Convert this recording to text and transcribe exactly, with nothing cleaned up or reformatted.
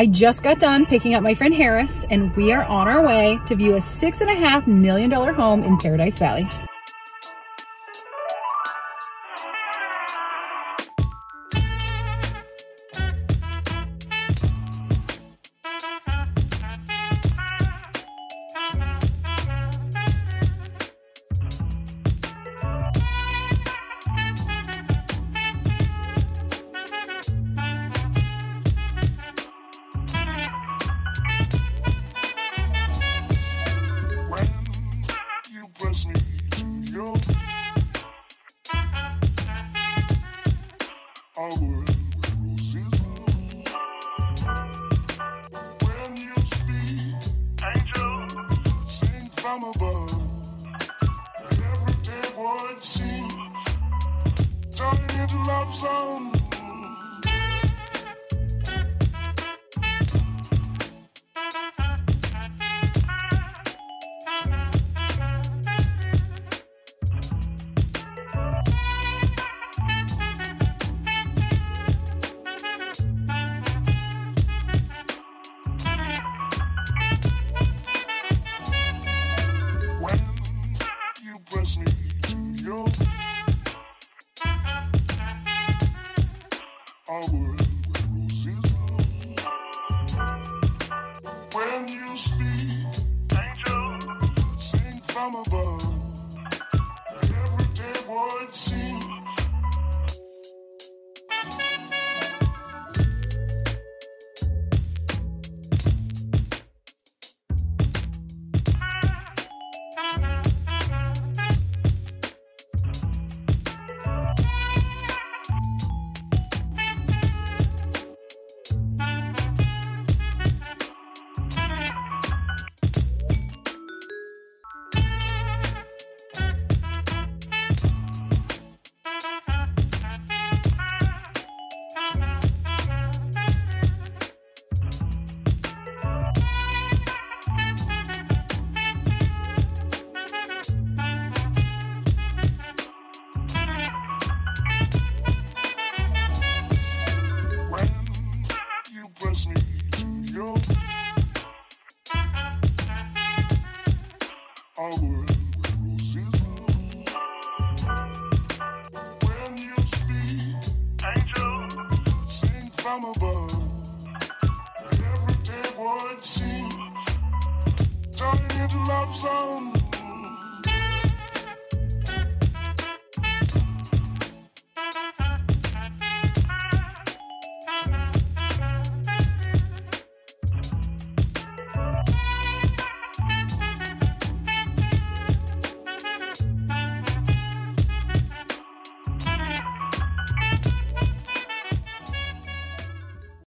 I just got done picking up my friend Harris, and we are on our way to view a six and a half million dollar home in Paradise Valley. Every day would seem turning into love song.